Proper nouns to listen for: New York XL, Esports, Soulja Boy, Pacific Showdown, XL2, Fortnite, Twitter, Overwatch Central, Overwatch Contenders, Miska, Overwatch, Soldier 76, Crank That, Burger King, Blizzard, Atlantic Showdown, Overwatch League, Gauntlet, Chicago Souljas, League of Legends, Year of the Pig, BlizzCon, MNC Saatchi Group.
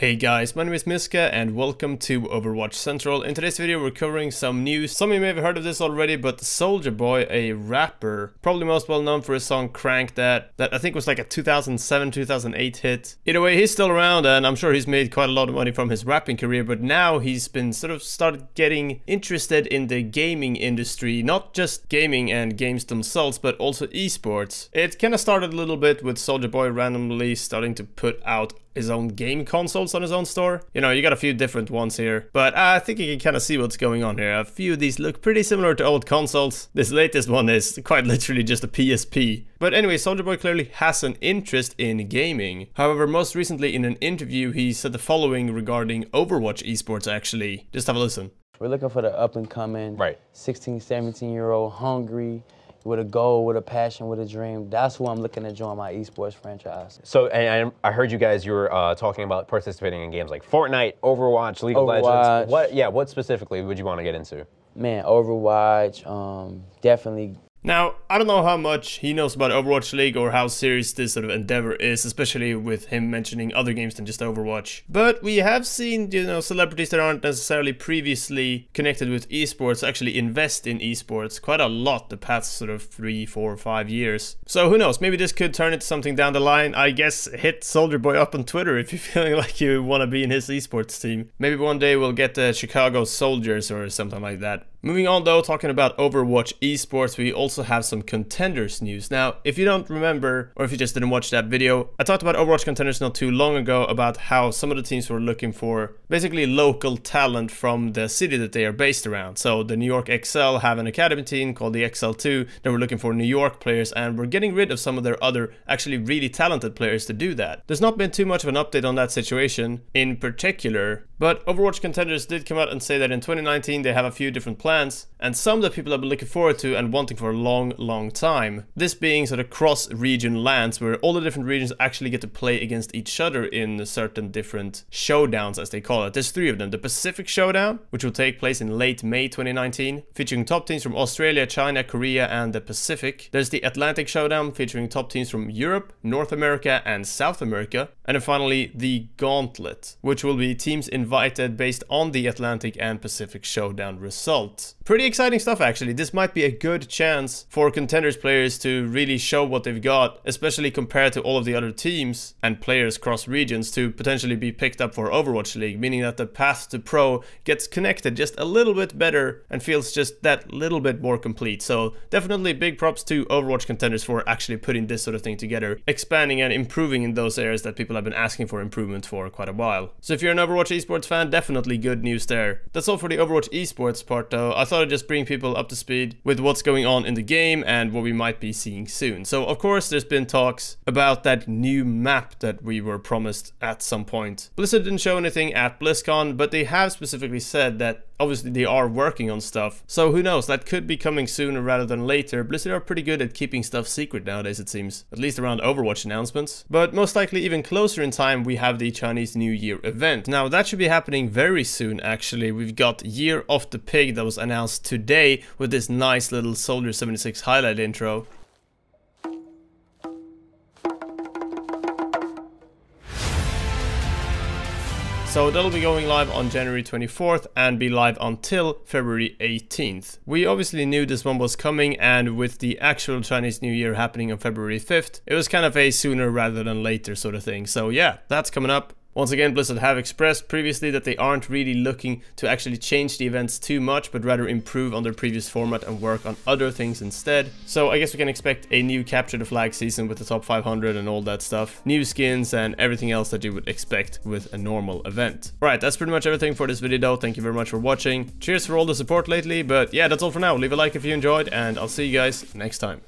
Hey guys, my name is Miska and welcome to Overwatch Central. In today's video we're covering some news. Some of you may have heard of this already, but Soulja Boy, a rapper, probably most well known for his song Crank That, I think was like a 2007-2008 hit. Either way, he's still around and I'm sure he's made quite a lot of money from his rapping career, but now he's been started getting interested in the gaming industry. Not just gaming and games themselves, but also esports. It kind of started a little bit with Soulja Boy randomly starting to put out his own game consoles on his own store. You know, you got a few different ones here, but I think you can kind of see what's going on here. A few of these look pretty similar to old consoles. This latest one is quite literally just a PSP. But anyway, Soulja Boy clearly has an interest in gaming. However, most recently in an interview, he said the following regarding Overwatch esports actually. Just have a listen. We're looking for the up and coming, right? 16, 17-year-old, hungry, with a goal, with a passion, with a dream. That's who I'm looking to join my esports franchise. So, and I heard you guys, you were talking about participating in games like Fortnite, Overwatch, League of Legends. What specifically would you want to get into? Man, Overwatch, definitely. Now, I don't know how much he knows about Overwatch League or how serious this sort of endeavor is, especially with him mentioning other games than just Overwatch. But we have seen, you know, celebrities that aren't necessarily previously connected with esports actually invest in esports quite a lot the past sort of 3, 4, 5 years. So who knows, maybe this could turn into something down the line. I guess hit Soulja Boy up on Twitter if you're feeling like you want to be in his esports team. Maybe one day we'll get the Chicago Souljas or something like that. Moving on though, talking about Overwatch esports, we also have some Contenders news. Now, if you don't remember, or if you just didn't watch that video, I talked about Overwatch Contenders not too long ago about how some of the teams were looking for basically local talent from the city that they are based around. So the New York XL have an academy team called the XL2. They were looking for New York players and were getting rid of some of their other actually really talented players to do that. There's not been too much of an update on that situation in particular, but Overwatch Contenders did come out and say that in 2019 they have a few different plans, and some that people have been looking forward to and wanting for a long time. This being sort of cross-region LANs, where all the different regions actually get to play against each other in certain different showdowns, as they call it. There's 3 of them. The Pacific Showdown, which will take place in late May 2019, featuring top teams from Australia, China, Korea, and the Pacific. There's the Atlantic Showdown, featuring top teams from Europe, North America, and South America. And then finally, the Gauntlet, which will be teams invited based on the Atlantic and Pacific Showdown results. Pretty exciting stuff actually. This might be a good chance for Contenders players to really show what they've got, especially compared to all of the other teams and players cross regions, to potentially be picked up for Overwatch League, meaning that the path to pro gets connected just a little bit better and feels just that little bit more complete. So definitely big props to Overwatch Contenders for actually putting this sort of thing together, expanding and improving in those areas that people have been asking for improvement for quite a while. So if you're an Overwatch esports fan, definitely good news there. That's all for the Overwatch esports part though. I thought I'd just bring people up to speed with what's going on in the game and what we might be seeing soon. So of course there's been talks about that new map that we were promised at some point. Blizzard didn't show anything at BlizzCon, but they have specifically said that obviously they are working on stuff. So who knows, that could be coming sooner rather than later. Blizzard are pretty good at keeping stuff secret nowadays, it seems, at least around Overwatch announcements. But most likely even closer in time we have the Chinese New Year event. Now that should be happening very soon actually. We've got Year of the Pig that was announced today with this nice little Soldier 76 highlight intro. So that'll be going live on January 24th and be live until February 18th. We obviously knew this one was coming, and with the actual Chinese New Year happening on February 5th, it was kind of a sooner rather than later sort of thing. So yeah, that's coming up. Once again, Blizzard have expressed previously that they aren't really looking to actually change the events too much, but rather improve on their previous format and work on other things instead. So I guess we can expect a new Capture the Flag season with the top 500 and all that stuff, new skins and everything else that you would expect with a normal event. Alright, that's pretty much everything for this video. Thank you very much for watching. Cheers for all the support lately, but yeah, that's all for now. Leave a like if you enjoyed, and I'll see you guys next time.